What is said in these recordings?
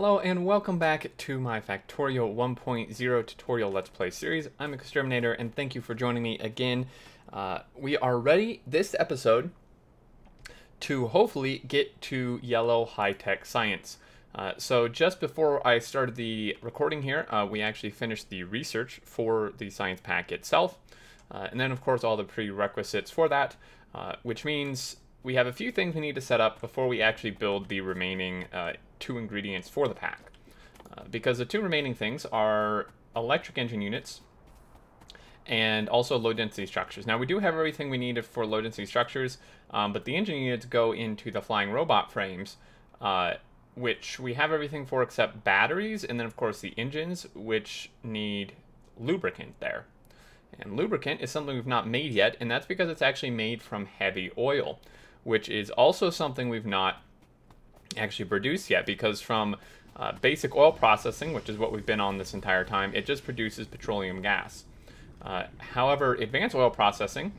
Hello and welcome back to my Factorio 1.0 tutorial Let's Play series. I'm Exterminator and thank you for joining me again. We are ready this episode to hopefully get to yellow high-tech science. So just before I started the recording here, we actually finished the research for the science pack itself. And then of course all the prerequisites for that, which means we have a few things we need to set up before we actually build the remaining two ingredients for the pack. Because the two remaining things are electric engine units and also low density structures. Now we do have everything we need for low density structures, but the engine units go into the flying robot frames, which we have everything for except batteries, and then of course the engines, which need lubricant there. And lubricant is something we've not made yet, and that's because it's actually made from heavy oil, which is also something we've not actually produced yet, because from basic oil processing, which is what we've been on this entire time, it just produces petroleum gas. However, advanced oil processing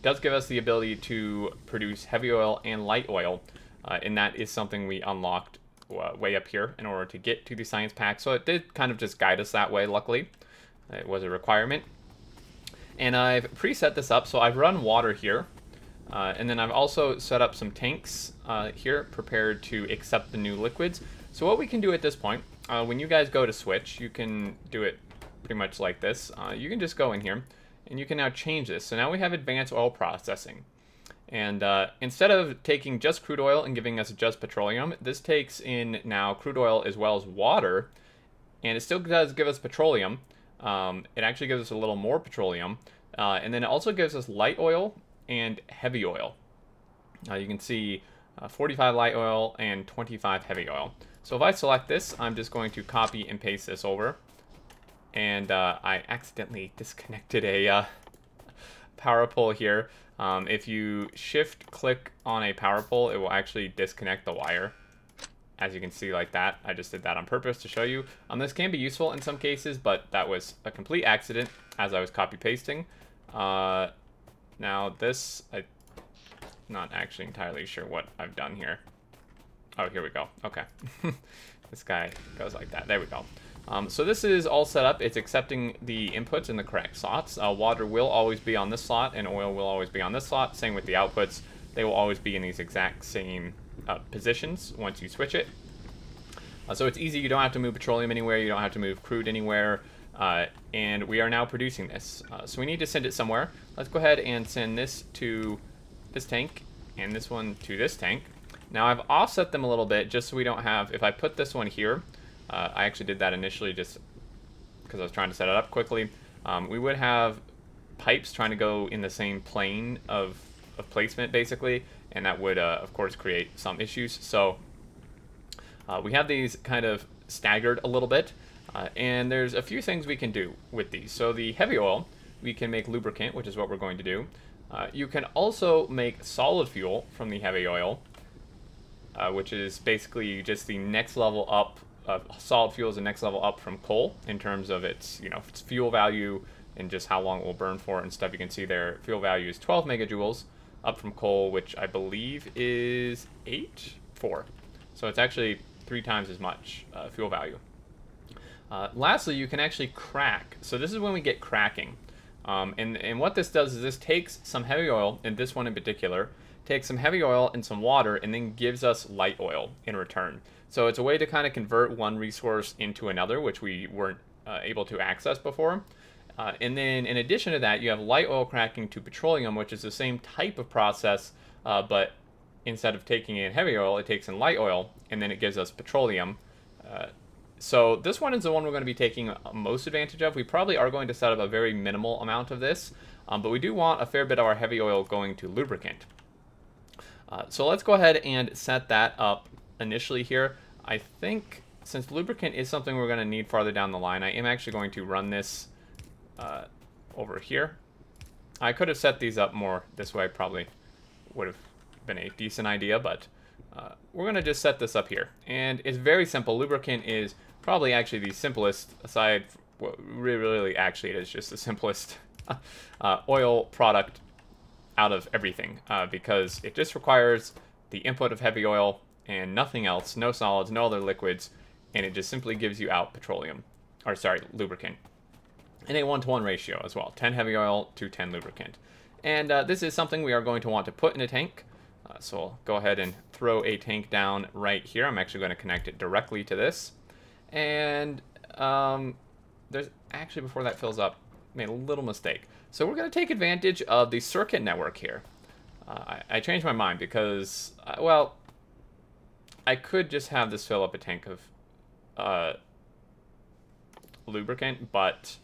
does give us the ability to produce heavy oil and light oil, and that is something we unlocked way up here in order to get to the science pack, so it did kind of just guide us that way, luckily. It was a requirement. And I've preset this up, so I've run water here. And then I've also set up some tanks here, prepared to accept the new liquids. So what we can do at this point, when you guys go to switch, you can do it pretty much like this. You can just go in here, and you can now change this. So now we have advanced oil processing. And instead of taking just crude oil and giving us just petroleum, this takes in now crude oil as well as water. And it still does give us petroleum. It actually gives us a little more petroleum. And then it also gives us light oil and heavy oil. You can see 45 light oil and 25 heavy oil. So if I select this, I'm just going to copy and paste this over. And I accidentally disconnected a power pole here. If you shift click on a power pole, it will actually disconnect the wire. As you can see like that, I just did that on purpose to show you. This can be useful in some cases, but that was a complete accident as I was copy pasting. Now this, I'm not actually entirely sure what I've done here. Oh, here we go, okay. This guy goes like that, there we go. So this is all set up, it's accepting the inputs in the correct slots. Water will always be on this slot and oil will always be on this slot, same with the outputs. They will always be in these exact same positions once you switch it. So it's easy, you don't have to move petroleum anywhere, you don't have to move crude anywhere, and we are now producing this. So we need to send it somewhere. Let's go ahead and send this to this tank, and this one to this tank. Now I've offset them a little bit just so we don't have, if I put this one here, I actually did that initially just because I was trying to set it up quickly, we would have pipes trying to go in the same plane of placement basically, and that would of course create some issues. So we have these kind of staggered a little bit, and there's a few things we can do with these. So the heavy oil, we can make lubricant, which is what we're going to do. You can also make solid fuel from the heavy oil, which is basically just the next level up. Solid fuel is the next level up from coal in terms of its, you know, its fuel value and just how long it will burn for and stuff. You can see their fuel value is 12 megajoules. Up from coal, which I believe is 4. So it's actually 3 times as much fuel value. Lastly, you can actually crack. So this is when we get cracking. And what this does is this takes some heavy oil, and this one in particular, takes some heavy oil and some water, and then gives us light oil in return. So it's a way to kind of convert one resource into another, which we weren't able to access before. And then in addition to that, you have light oil cracking to petroleum, which is the same type of process, but instead of taking in heavy oil, it takes in light oil, and then it gives us petroleum. So this one is the one we're going to be taking most advantage of. We probably are going to set up a very minimal amount of this, but we do want a fair bit of our heavy oil going to lubricant. So let's go ahead and set that up initially here. I think since lubricant is something we're going to need farther down the line, I am actually going to run this over here. I could have set these up more this way, probably would have been a decent idea, but we're going to just set this up here. And it's very simple. Lubricant is probably actually the simplest, aside, well, really actually it is just the simplest oil product out of everything, because it just requires the input of heavy oil and nothing else, no solids, no other liquids, and it just simply gives you out petroleum, or sorry, lubricant. And a 1-to-1 ratio as well, 10 heavy oil to 10 lubricant. And this is something we are going to want to put in a tank. So I'll go ahead and throw a tank down right here. I'm actually going to connect it directly to this. And there's actually, before that fills up, made a little mistake. So we're going to take advantage of the circuit network here. I changed my mind because, well, I could just have this fill up a tank of lubricant, but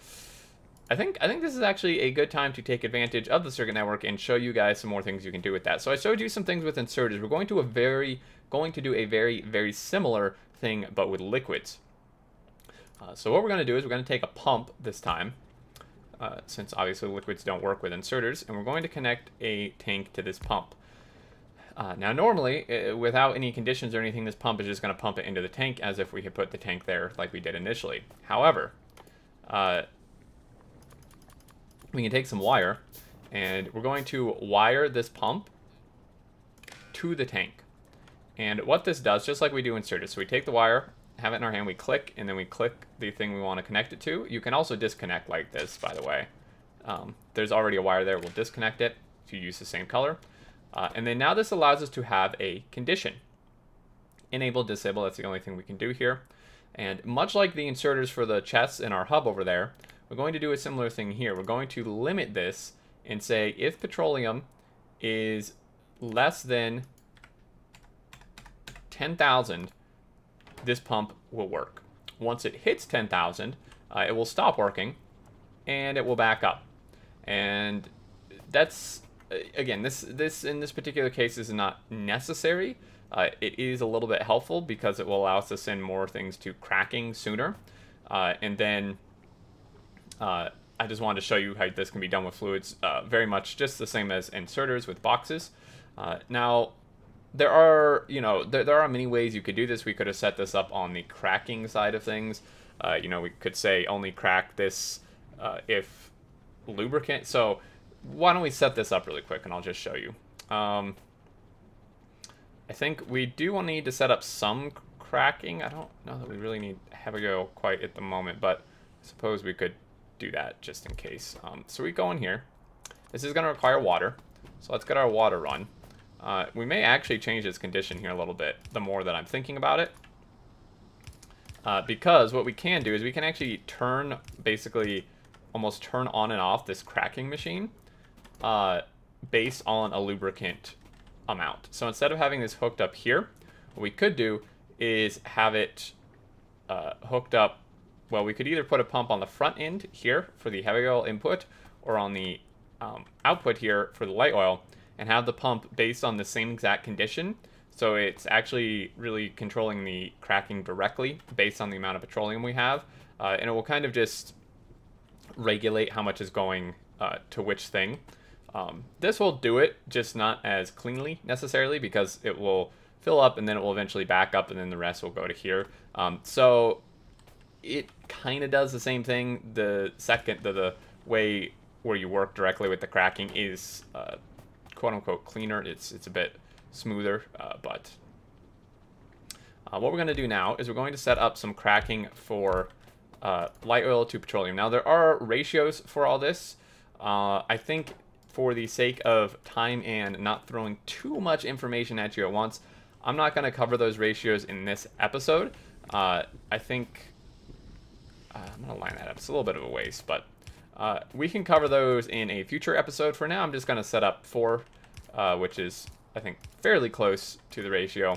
I think this is actually a good time to take advantage of the circuit network and show you guys some more things you can do with that. So I showed you some things with inserters. We're going to do a very, very similar thing, but with liquids. So what we're going to do is we're going to take a pump this time, since obviously liquids don't work with inserters, and we're going to connect a tank to this pump. Now normally, without any conditions or anything, this pump is just going to pump it into the tank as if we had put the tank there like we did initially. However, we can take some wire, and we're going to wire this pump to the tank. And what this does, just like we do inserters, so we take the wire, have it in our hand, we click, and then we click the thing we want to connect it to. You can also disconnect like this, by the way. There's already a wire there. We'll disconnect it to use the same color. And then now this allows us to have a condition. Enable, disable, that's the only thing we can do here. And much like the inserters for the chests in our hub over there, we're going to do a similar thing here. We're going to limit this and say if petroleum is less than 10,000, this pump will work. Once it hits 10,000, it will stop working and it will back up. And that's, again, this in this particular case is not necessary. It is a little bit helpful because it will allow us to send more things to cracking sooner. And then I just wanted to show you how this can be done with fluids, very much just the same as inserters with boxes. Now, there are, you know, there are many ways you could do this. We could have set this up on the cracking side of things. You know, we could say only crack this if lubricant. So why don't we set this up really quick and I'll just show you. I think we do need to set up some cracking. I don't know that we really need heavy oil quite at the moment, but I suppose we could do that just in case. So we go in here. This is going to require water. So let's get our water run. We may actually change this condition here a little bit the more that I'm thinking about it. Because what we can do is we can actually turn, basically almost turn on and off this cracking machine based on a lubricant amount. So instead of having this hooked up here, what we could do is have it hooked up. Well, we could either put a pump on the front end here for the heavy oil input or on the output here for the light oil, and have the pump based on the same exact condition. So it's actually really controlling the cracking directly based on the amount of petroleum we have. And it will kind of just regulate how much is going to which thing. This will do it, just not as cleanly necessarily, because it will fill up and then it will eventually back up and then the rest will go to here. So it kind of does the same thing. The second, the way where you work directly with the cracking is quote-unquote cleaner. It's a bit smoother, but what we're going to do now is we're going to set up some cracking for light oil to petroleum. Now there are ratios for all this. I think for the sake of time and not throwing too much information at you at once, I'm not going to cover those ratios in this episode. I think I'm going to line that up. It's a little bit of a waste, but we can cover those in a future episode. For now, I'm just going to set up 4, which is, I think, fairly close to the ratio.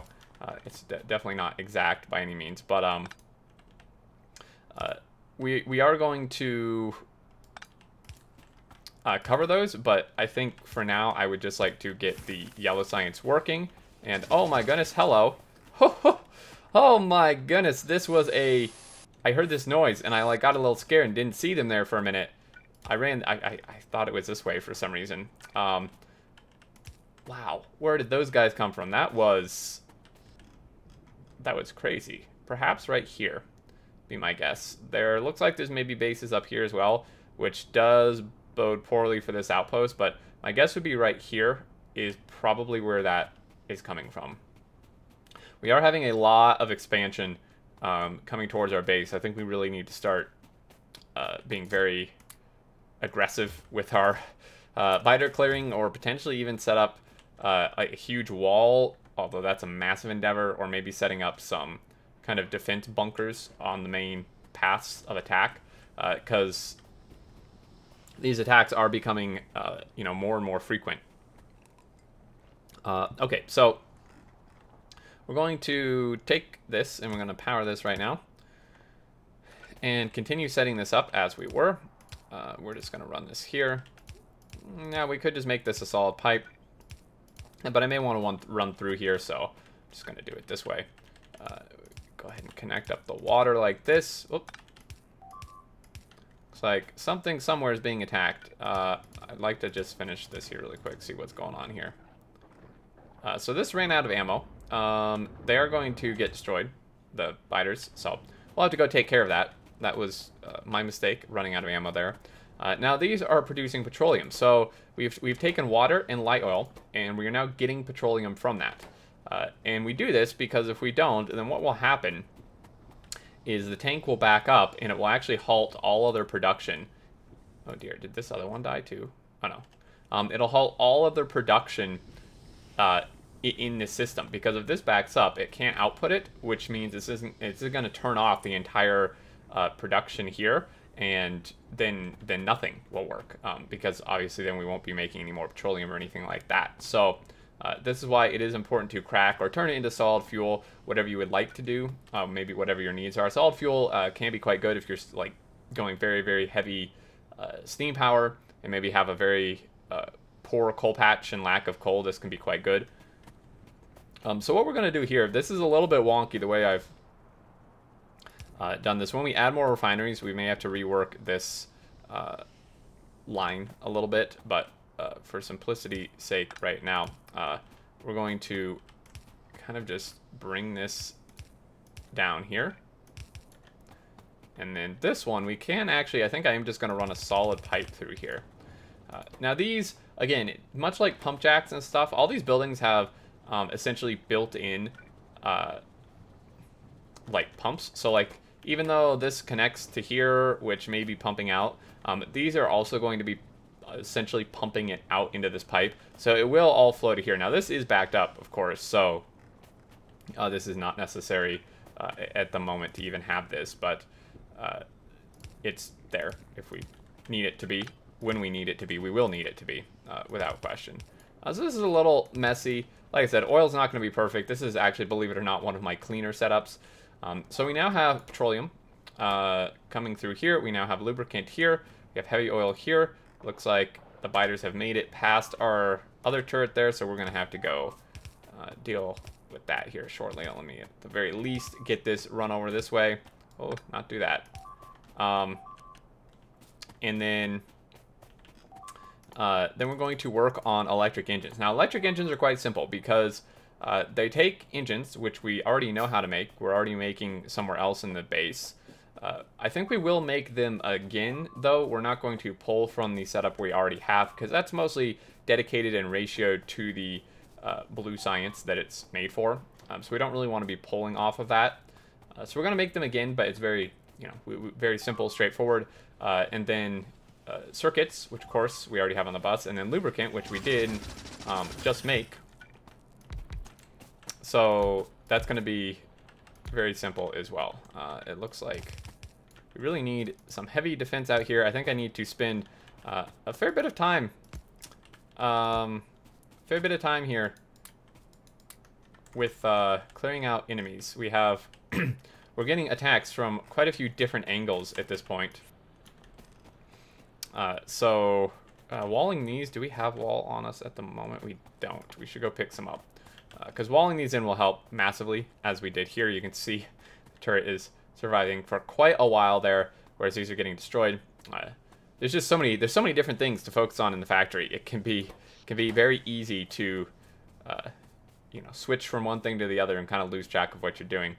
It's definitely not exact by any means, but we are going to cover those, but I think for now, I would just like to get the yellow science working. And oh my goodness, hello. Oh my goodness, this was a... I heard this noise, and I like got a little scared and didn't see them there for a minute. I ran, I thought it was this way for some reason. Wow, where did those guys come from? That was crazy. Perhaps right here, be my guess. There looks like there's maybe bases up here as well, which does bode poorly for this outpost, but my guess would be right here is probably where that is coming from. We are having a lot of expansion coming towards our base. I think we really need to start being very aggressive with our biter clearing, or potentially even set up a huge wall, although that's a massive endeavor, or maybe setting up some kind of defense bunkers on the main paths of attack, because these attacks are becoming you know, more and more frequent. Okay, so we're going to take this and we're going to power this right now and continue setting this up as we were. We're just going to run this here. Now we could just make this a solid pipe, but I may want to run through here, so I'm just going to do it this way. Go ahead and connect up the water like this. Oop. Looks like something somewhere is being attacked. I'd like to just finish this here really quick, see what's going on here. So this ran out of ammo. They are going to get destroyed, the biters, so we'll have to go take care of that. That was my mistake, running out of ammo there. Now these are producing petroleum, so we've taken water and light oil, and we are now getting petroleum from that. And we do this because if we don't, then what will happen is the tank will back up, and it will actually halt all other production. Oh dear, did this other one die too? Oh no. It'll halt all other production in this system, because if this backs up, it can't output it, which means it's going to turn off the entire production here, and then nothing will work, because obviously then we won't be making any more petroleum or anything like that. So this is why it is important to crack or turn it into solid fuel, whatever you would like to do, maybe whatever your needs are. Solid fuel can be quite good if you're like going very, very heavy steam power and maybe have a very poor coal patch and lack of coal. This can be quite good. So what we're going to do here, this is a little bit wonky the way I've done this. When we add more refineries, we may have to rework this line a little bit, but for simplicity's sake right now, we're going to kind of just bring this down here. And then this one, we can actually, I think I am just going to run a solid pipe through here. Now these, again, much like pump jacks and stuff, all these buildings have essentially built-in like pumps. So like, even though this connects to here, which may be pumping out, these are also going to be essentially pumping it out into this pipe, so it will all flow to here. Now this is backed up, of course, so this is not necessary at the moment to even have this, but it's there if we need it to be. When we need it to be, we will need it to be, without question. So this is a little messy. Like I said, oil's not going to be perfect. This is actually, believe it or not, one of my cleaner setups. So we now have petroleum coming through here. We now have lubricant here. We have heavy oil here. Looks like the biters have made it past our other turret there, so we're going to have to go deal with that here shortly. Let me, at the very least, get this run over this way. Oh, not do that. And then we're going to work on electric engines. Now, electric engines are quite simple because they take engines, which we already know how to make. We're already making somewhere else in the base. I think we will make them again, though. We're not going to pull from the setup we already have, because that's mostly dedicated and ratioed to the blue science that it's made for. So we don't really want to be pulling off of that. So we're going to make them again, but it's very, you know, very simple, straightforward. And then circuits, which of course we already have on the bus, and then lubricant, which we did just make. So that's going to be very simple as well. It looks like we really need some heavy defense out here. I think I need to spend a fair bit of time. Here with clearing out enemies. We have we're getting attacks from quite a few different angles at this point. So walling these, do we have wall on us at the moment? We don't. We should go pick some up, because walling these in will help massively, as we did here. You can see the turret is surviving for quite a while there, whereas these are getting destroyed. There's just so many. There's so many different things to focus on in the factory. It can be very easy to, you know, switch from one thing to the other and kind of lose track of what you're doing.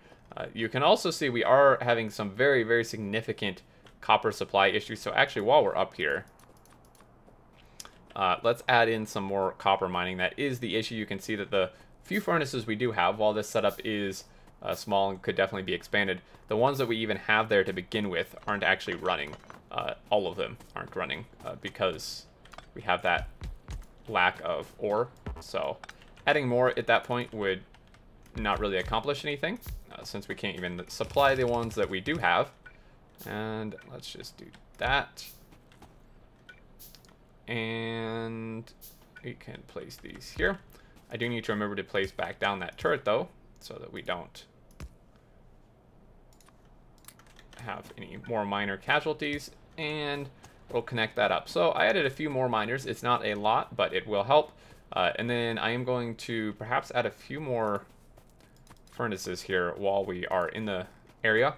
You can also see we are having some very, very significant copper supply issues. So actually, while we're up here, let's add in some more copper mining. That is the issue. You can see that the few furnaces we do have, while this setup is small and could definitely be expanded, the ones that we even have there to begin with aren't actually running. All of them aren't running because we have that lack of ore. So adding more at that point would not really accomplish anything since we can't even supply the ones that we do have. And let's just do that. And we can place these here. I do need to remember to place back down that turret though, so that we don't have any more minor casualties, and we'll connect that up. So I added a few more miners. It's not a lot, but it will help. And then I am going to perhaps add a few more furnaces here while we are in the area.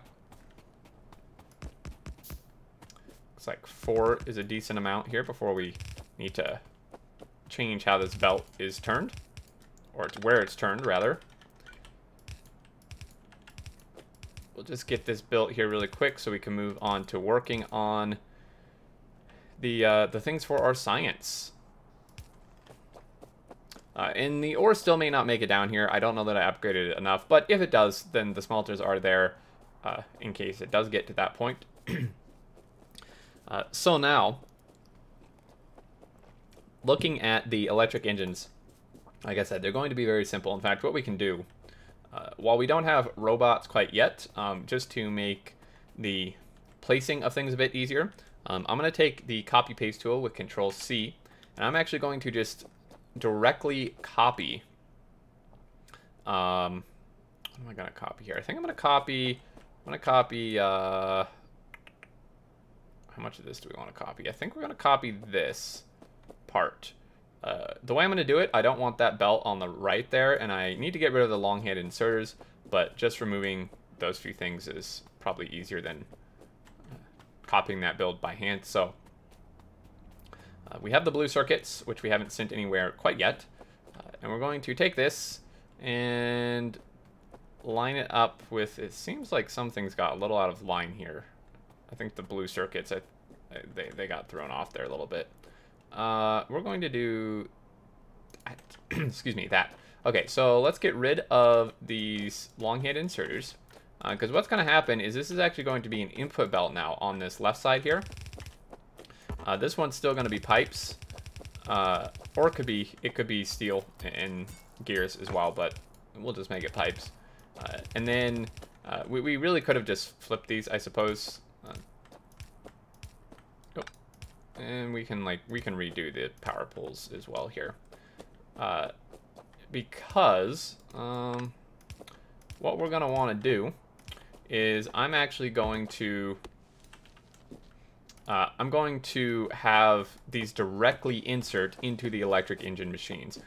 Looks like 4 is a decent amount here before we need to change how this belt is turned, or it's where it's turned rather. We'll just get this built here really quick so we can move on to working on the things for our science. And the ore still may not make it down here. I don't know that I upgraded it enough, but if it does, then the smelters are there in case it does get to that point. So now, looking at the electric engines, like I said, they're going to be very simple. In fact, what we can do, while we don't have robots quite yet, just to make the placing of things a bit easier, I'm going to take the copy-paste tool with Control-C, and I'm actually going to just directly copy. What am I going to copy here? I think I'm going to copy... how much of this do we want to copy? I think we're going to copy this part. The way I'm going to do it, I don't want that belt on the right there, and I need to get rid of the long-hand inserters, but just removing those few things is probably easier than copying that build by hand. So we have the blue circuits, which we haven't sent anywhere quite yet, and we're going to take this and line it up with, it seems like something's got a little out of line here. I think the blue circuits, they got thrown off there a little bit. We're going to do that. Excuse me, that. Okay, so let's get rid of these longhand inserters, because what's going to happen is this is actually going to be an input belt now on this left side here. This one's still going to be pipes, or it could be steel and gears as well, but we'll just make it pipes. And then we really could have just flipped these, I suppose. And we can redo the power poles as well here, because what we're gonna want to do is I'm going to have these directly insert into the electric engine machines,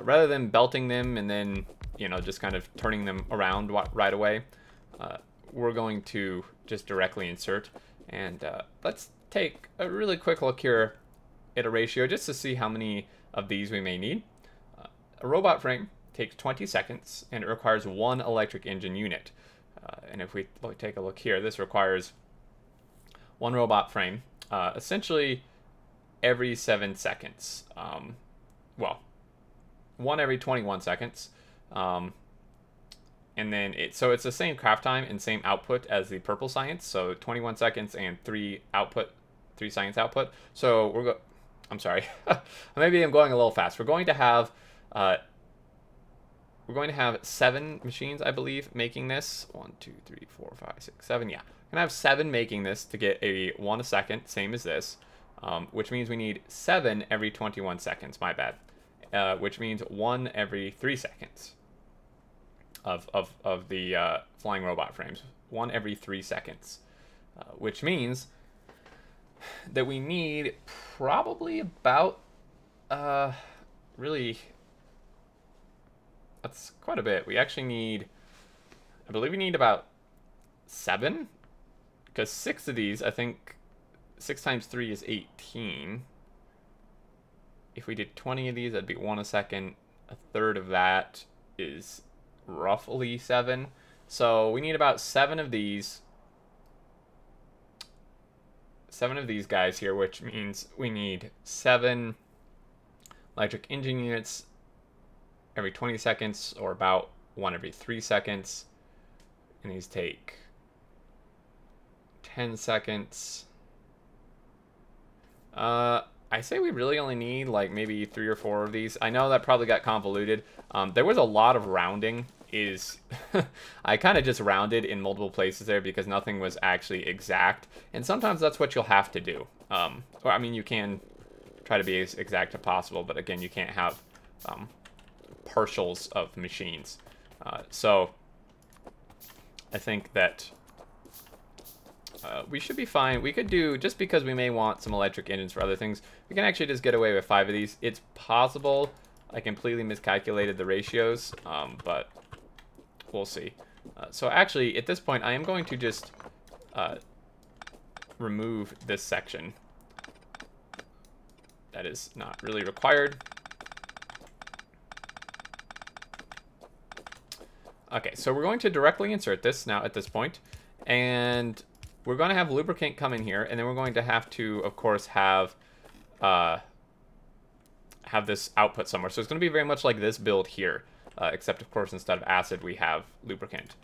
rather than belting them and then, you know, just kind of turning them around right away. We're going to just directly insert, and let's take a really quick look here at a ratio just to see how many of these we may need. A robot frame takes 20 seconds and it requires 1 electric engine unit. And if we take a look here, this requires 1 robot frame essentially every 7 seconds. Well, 1 every 21 seconds. And then so it's the same craft time and same output as the purple science. So 21 seconds and 3 output. 3 science output. So I'm sorry. Maybe I'm going a little fast. We're going to have 7 machines, I believe, making this. 1, 2, 3, 4, 5, 6, 7. Yeah, we're gonna have 7 making this to get a 1 a second, same as this, which means we need 7 every 21 seconds. My bad. Which means 1 every 3 seconds of the flying robot frames. 1 every 3 seconds, which means that we need probably about really, that's quite a bit. We actually need, I believe we need about 7, because 6 of these, I think 6 times 3 is 18. If we did 20 of these, that'd be 1 a second. A third of that is roughly 7. So we need about 7 of these. 7 of these guys here, which means we need 7 electric engine units every 20 seconds or about one every 3 seconds. And these take 10 seconds. I say we really only need like maybe 3 or 4 of these. I know that probably got convoluted. There was a lot of rounding. I kind of just rounded in multiple places there because nothing was actually exact. And sometimes that's what you'll have to do. Or, I mean, you can try to be as exact as possible, but again, you can't have partials of machines. So I think that we should be fine. We could do, just because we may want some electric engines for other things, we can actually just get away with 5 of these. It's possible I completely miscalculated the ratios, but we'll see. So actually, at this point, I am going to just remove this section. That is not really required. Okay, so we're going to directly insert this now at this point, and we're going to have lubricant come in here, and then we're going to have to, of course, have this output somewhere. So it's going to be very much like this build here, except, of course, instead of acid, we have lubricant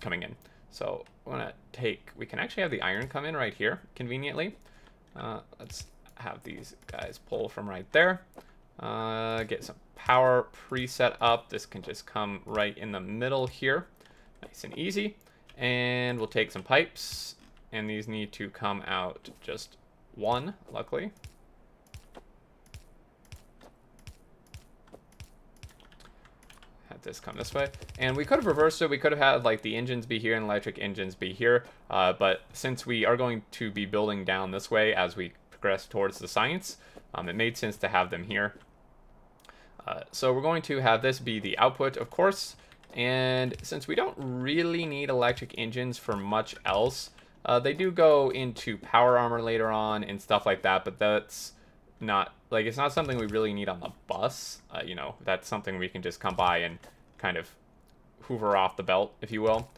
coming in. So we're going to take, we can actually have the iron come in right here, conveniently. Let's have these guys pull from right there. Get some power preset up. This can just come right in the middle here. Nice and easy. And we'll take some pipes, and these need to come out just 1, luckily. Have this come this way. And we could have reversed it. We could have had like the engines be here and electric engines be here. But since we are going to be building down this way as we progress towards the science, it made sense to have them here. So we're going to have this be the output, of course. And since we don't really need electric engines for much else, they do go into power armor later on and stuff like that, but that's not, like, it's not something we really need on the bus. You know, that's something we can just come by and kind of hoover off the belt, if you will.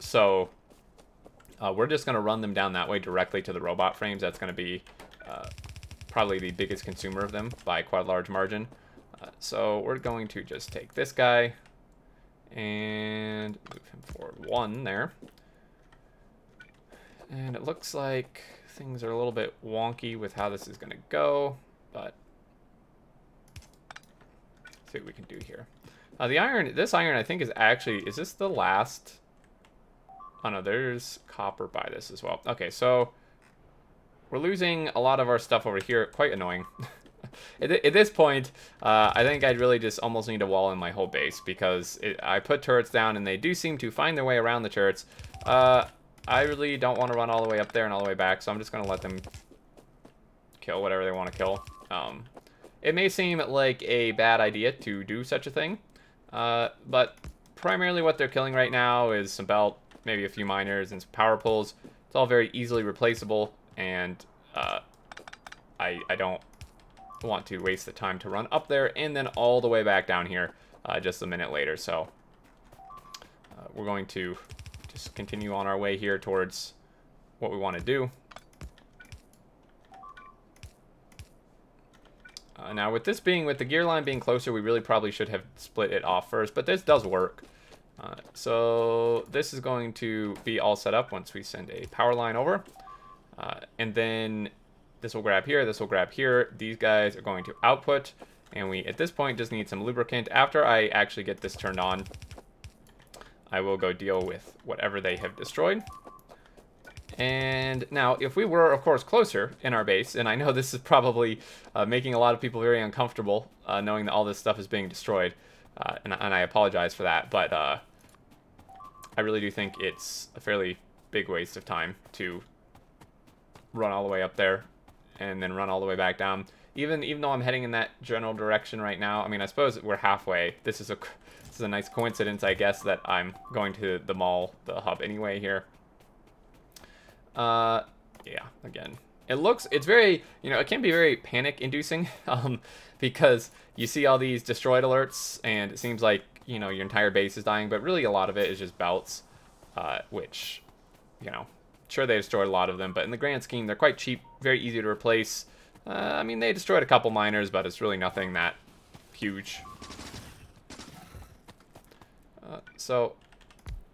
So we're just going to run them down that way directly to the robot frames. That's going to be probably the biggest consumer of them by quite a large margin. So we're going to just take this guy and move him forward 1 there. And it looks like things are a little bit wonky with how this is going to go, but let's see what we can do here. The iron, this iron I think is actually, is this the last? Oh no, there's copper by this as well. Okay, so we're losing a lot of our stuff over here. Quite annoying. At this point, I think I'd really just almost need a wall in my whole base because I put turrets down and they do seem to find their way around the turrets. I really don't want to run all the way up there and all the way back, so I'm just going to let them kill whatever they want to kill. It may seem like a bad idea to do such a thing, but primarily what they're killing right now is some belt, maybe a few miners, and some power poles. It's all very easily replaceable, and I don't want to waste the time to run up there and then all the way back down here just a minute later. So we're going to just continue on our way here towards what we want to do. Now with this being, with the gear line being closer, we really probably should have split it off first, but this does work. So this is going to be all set up once we send a power line over. And then this will grab here, this will grab here. These guys are going to output, and we, at this point, just need some lubricant. After I actually get this turned on, I will go deal with whatever they have destroyed. And now, if we were, of course, closer in our base, and I know this is probably making a lot of people very uncomfortable, knowing that all this stuff is being destroyed, and I apologize for that, but I really do think it's a fairly big waste of time to run all the way up there and then run all the way back down. Even though I'm heading in that general direction right now, I mean, I suppose we're halfway. This is a nice coincidence, I guess, that I'm going to the mall, the hub anyway here. Yeah, again, it looks, it's very, you know, it can be very panic-inducing because you see all these destroyed alerts and it seems like, you know, your entire base is dying, but really a lot of it is just belts, which, you know, sure, they destroyed a lot of them, but in the grand scheme, they're quite cheap, very easy to replace. I mean, they destroyed a couple miners, but it's really nothing that huge. So,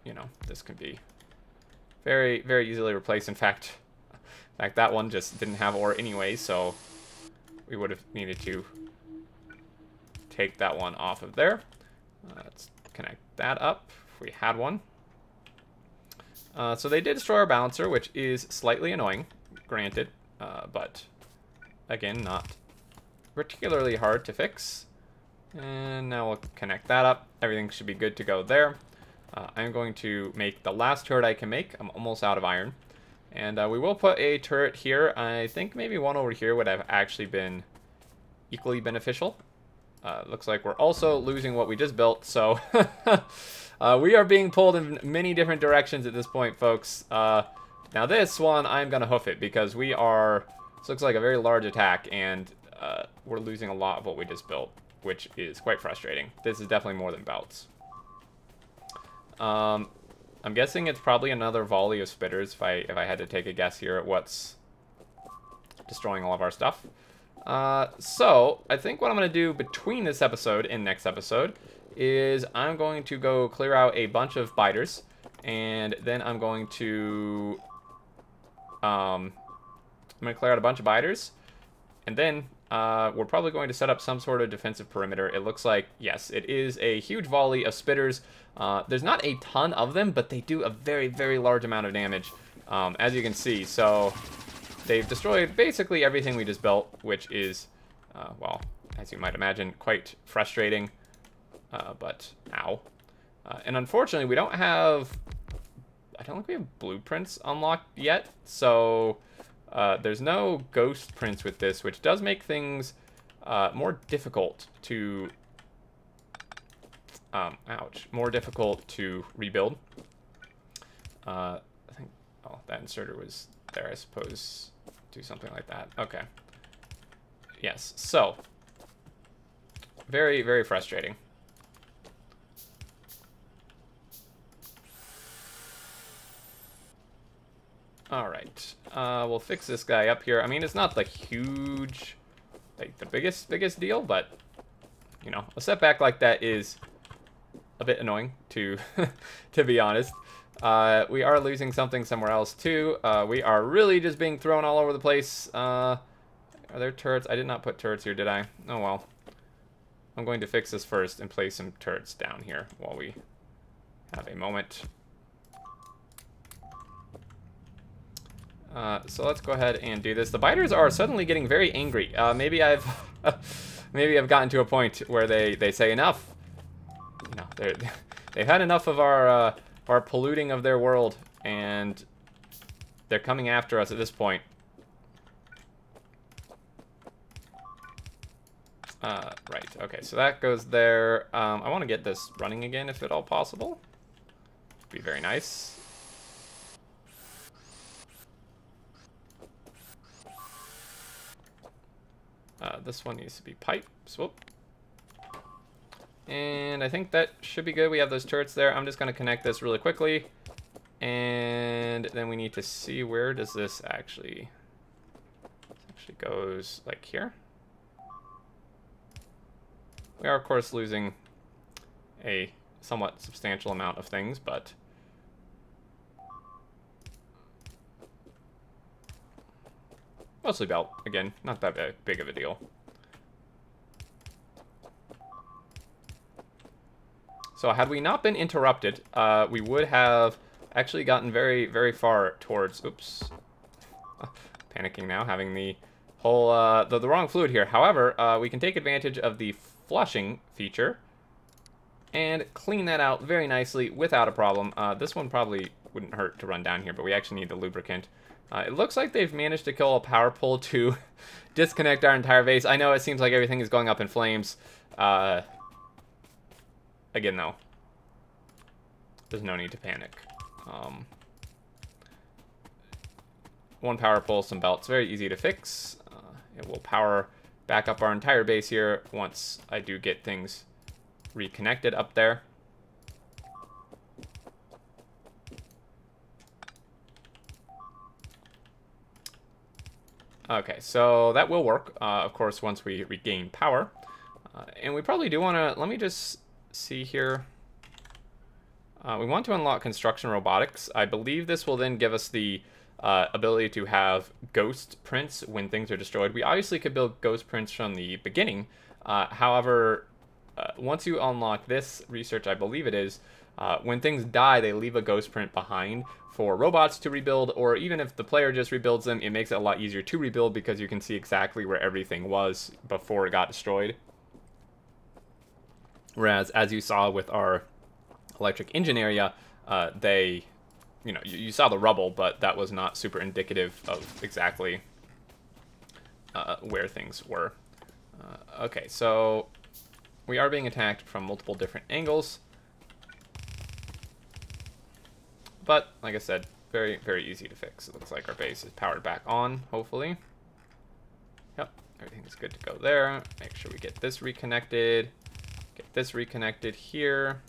you know, this can be very, very easily replaced. In fact, that one just didn't have ore anyway, so we would have needed to take that one off of there. Let's connect that up if we had one. So they did destroy our balancer, which is slightly annoying, granted, but again, not particularly hard to fix. And now we'll connect that up. Everything should be good to go there. I'm going to make the last turret I can make. I'm almost out of iron. And we will put a turret here. I think maybe one over here would have actually been equally beneficial. Looks like we're also losing what we just built, so we are being pulled in many different directions at this point, folks. Now this one, I'm going to hoof it because we are... This looks like a very large attack, and we're losing a lot of what we just built, which is quite frustrating. This is definitely more than belts. I'm guessing it's probably another volley of spitters if I had to take a guess here at what's destroying all of our stuff. So I think what I'm going to do between this episode and next episode is I'm going to go clear out a bunch of biters, and then I'm going to clear out a bunch of biters, and then we're probably going to set up some sort of defensive perimeter. It looks like, yes, it is a huge volley of spitters. There's not a ton of them, but they do a very, very large amount of damage, as you can see. So they've destroyed basically everything we just built, which is, well, as you might imagine, quite frustrating. But ow. And unfortunately, we don't have... I don't think we have blueprints unlocked yet, so... there's no ghost prints with this, which does make things more difficult to rebuild. I think that inserter was there, I suppose. Do something like that. Okay. Yes. So very, very frustrating. All right, we'll fix this guy up here. I mean, it's not the huge, like the biggest deal, but you know, a setback like that is a bit annoying to, to be honest. We are losing something somewhere else too. We are really just being thrown all over the place. Are there turrets? I did not put turrets here, did I? Oh well. I'm going to fix this first and place some turrets down here while we have a moment. So let's go ahead and do this. The biters are suddenly getting very angry. Maybe I've gotten to a point where they say enough. You know, they've had enough of our polluting of their world, and they're coming after us at this point. Right. Okay. So that goes there. I want to get this running again, if at all possible. It'd be very nice. This one needs to be pipes. Whoop. And I think that should be good. We have those turrets there. I'm just going to connect this really quickly. And then we need to see where does this actually... This actually goes like here. We are, of course, losing a somewhat substantial amount of things, but... Mostly belt, again, not that big of a deal. So had we not been interrupted, we would have actually gotten very, very far towards, oops, panicking now, having the whole, the wrong fluid here. However, we can take advantage of the flushing feature and clean that out very nicely without a problem. This one probably wouldn't hurt to run down here, but we actually need the lubricant. It looks like they've managed to kill a power pole to disconnect our entire base. I know it seems like everything is going up in flames. Again, though, there's no need to panic. One power pole, some belts. Very easy to fix. It will power back up our entire base here once I do get things reconnected up there. Okay, so that will work, of course, once we regain power. And we probably do want to, let me just see here. We want to unlock construction robotics. I believe this will then give us the ability to have ghost prints when things are destroyed. We obviously could build ghost prints from the beginning. However, once you unlock this research, I believe it is, when things die, they leave a ghost print behind for robots to rebuild, or even if the player just rebuilds them, it makes it a lot easier to rebuild because you can see exactly where everything was before it got destroyed. Whereas, as you saw with our electric engine area, they, you know, you saw the rubble, but that was not super indicative of exactly where things were. Okay, so we are being attacked from multiple different angles. But, like I said, very, very easy to fix. It looks like our base is powered back on, hopefully. Yep, everything's good to go there. Make sure we get this reconnected here.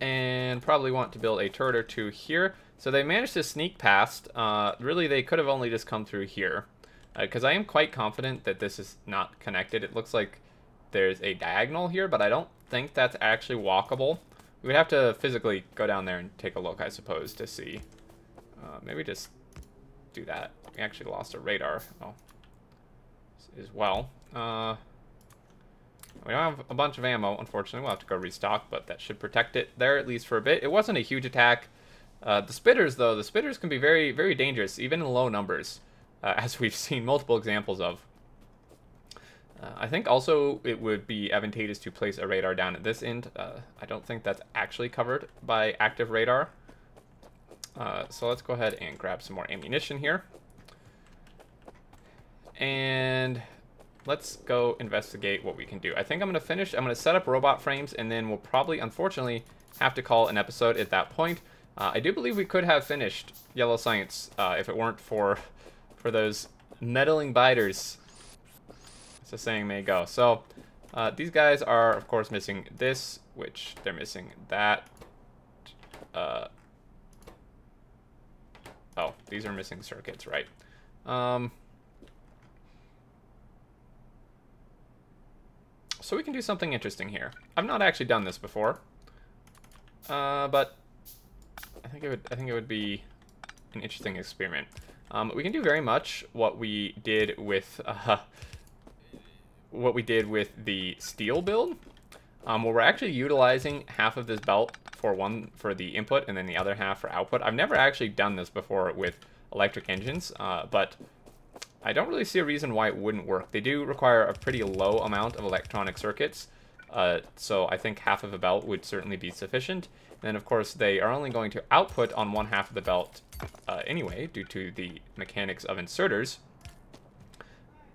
And probably want to build a turret or two here. So they managed to sneak past. Really, they could have only just come through here. Because I am quite confident that this is not connected. It looks like there's a diagonal here, but I don't think that's actually walkable. We would have to physically go down there and take a look, I suppose, to see. Maybe just do that. We actually lost a radar as well. We don't have a bunch of ammo, unfortunately. We'll have to go restock, but that should protect it there, at least for a bit. It wasn't a huge attack. The spitters, though, the spitters can be very, very dangerous, even in low numbers, as we've seen multiple examples of. I think also it would be advantageous to place a radar down at this end. I don't think that's actually covered by active radar. So let's go ahead and grab some more ammunition here. And let's go investigate what we can do. I think I'm going to finish. I'm going to set up robot frames, and then we'll probably, unfortunately, have to call an episode at that point. I do believe we could have finished Yellow Science if it weren't for those meddling biters. So saying may go. So these guys are, of course, missing this, which they're missing that. Oh, these are missing circuits, right? So we can do something interesting here. I've not actually done this before, but I think it would be an interesting experiment. We can do very much what we did with the steel build, where we're actually utilizing half of this belt for the input and then the other half for output. I've never actually done this before with electric engines, but I don't really see a reason why it wouldn't work. They do require a pretty low amount of electronic circuits, so I think half of a belt would certainly be sufficient. And then, of course, they are only going to output on one half of the belt anyway, due to the mechanics of inserters.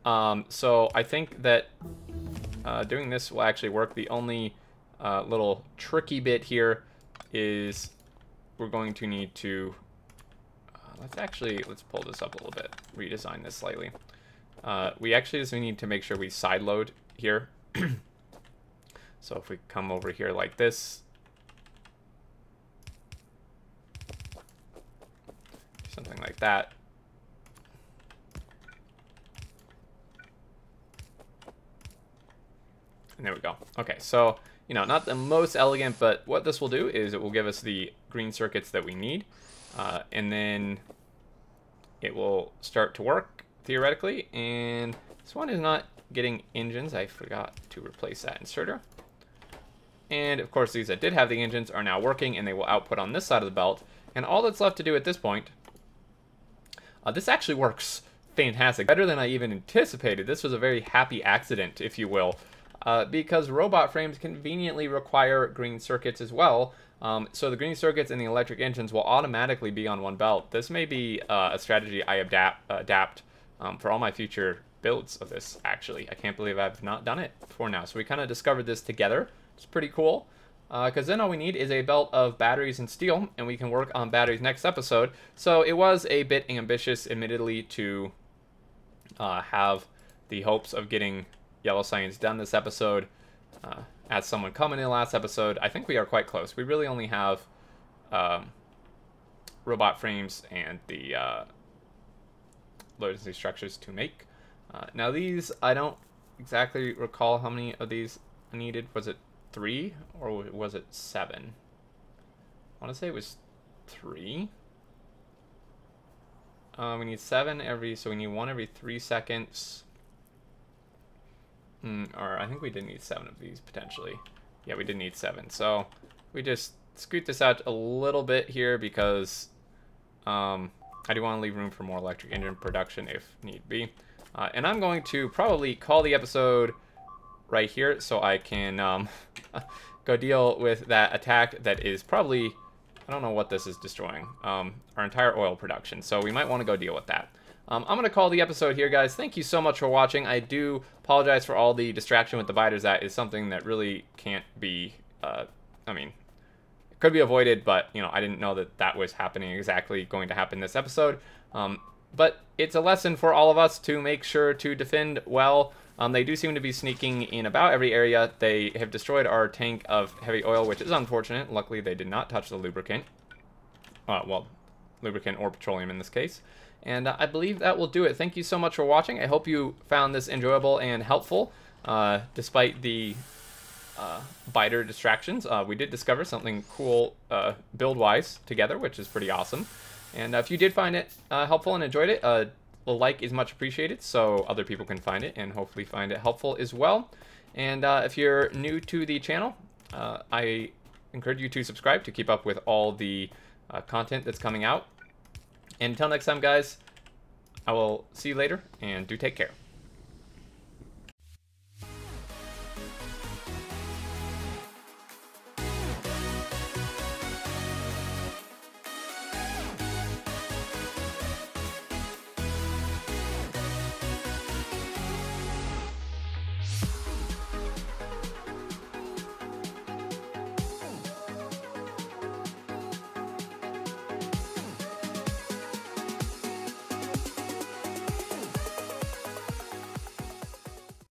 So I think that doing this will actually work. The only little tricky bit here is we're going to need to let's pull this up a little bit, redesign this slightly. We actually just need to make sure we side load here. So if we come over here like this, something like that. And there we go. Okay, so, you know, not the most elegant, but what this will do is it will give us the green circuits that we need, and then it will start to work, theoretically. And this one is not getting engines. I forgot to replace that inserter. And, of course, these that did have the engines are now working, and they will output on this side of the belt. And all that's left to do at this point, this actually works fantastic. Better than I even anticipated. This was a very happy accident, if you will. Because robot frames conveniently require green circuits as well. So the green circuits and the electric engines will automatically be on one belt. This may be a strategy I adapt for all my future builds of this, actually. I can't believe I've not done it before now. So we kind of discovered this together. It's pretty cool. Because then all we need is a belt of batteries and steel, and we can work on batteries next episode. So it was a bit ambitious, admittedly, to have the hopes of getting Yellow Science done this episode. As someone commented in the last episode, I think we are quite close. We really only have robot frames and the low density structures to make. Now these I don't exactly recall how many of these I needed. Was it 3 or was it 7? I want to say it was 3. We need 7 every, so we need 1 every 3 seconds. Or I think we did need 7 of these potentially. Yeah, we did need 7. So we just scoot this out a little bit here because I do want to leave room for more electric engine production if need be. And I'm going to probably call the episode right here so I can go deal with that attack that is probably, I don't know what this is destroying, our entire oil production. So we might want to go deal with that. I'm going to call the episode here, guys. Thank you so much for watching. I do apologize for all the distraction with the biters. That is something that really can't be, I mean, it could be avoided, but, you know, I didn't know that that was happening exactly going to happen this episode. But it's a lesson for all of us to make sure to defend well. They do seem to be sneaking in about every area. They have destroyed our tank of heavy oil, which is unfortunate. Luckily, they did not touch the lubricant. Well, lubricant or petroleum in this case. And I believe that will do it. Thank you so much for watching. I hope you found this enjoyable and helpful, despite the biter distractions. We did discover something cool build-wise together, which is pretty awesome. And if you did find it helpful and enjoyed it, a like is much appreciated so other people can find it and hopefully find it helpful as well. And if you're new to the channel, I encourage you to subscribe to keep up with all the content that's coming out. And until next time, guys, I will see you later, and do take care.